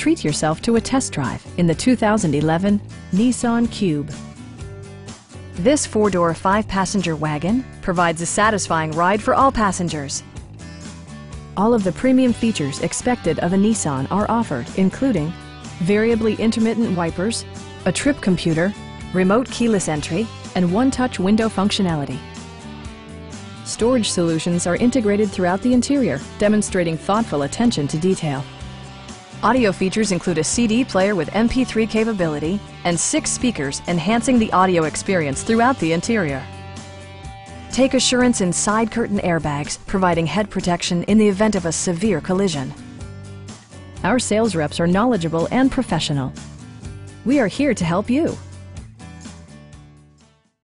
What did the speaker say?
Treat yourself to a test drive in the 2011 Nissan Cube. This four-door, five-passenger wagon provides a satisfying ride for all passengers. All of the premium features expected of a Nissan are offered, including variably intermittent wipers, a trip computer, remote keyless entry, and one-touch window functionality. Storage solutions are integrated throughout the interior, demonstrating thoughtful attention to detail. Audio features include a CD player with MP3 capability and 6 speakers, enhancing the audio experience throughout the interior. Take assurance in side curtain airbags, providing head protection in the event of a severe collision. Our sales reps are knowledgeable and professional. We are here to help you.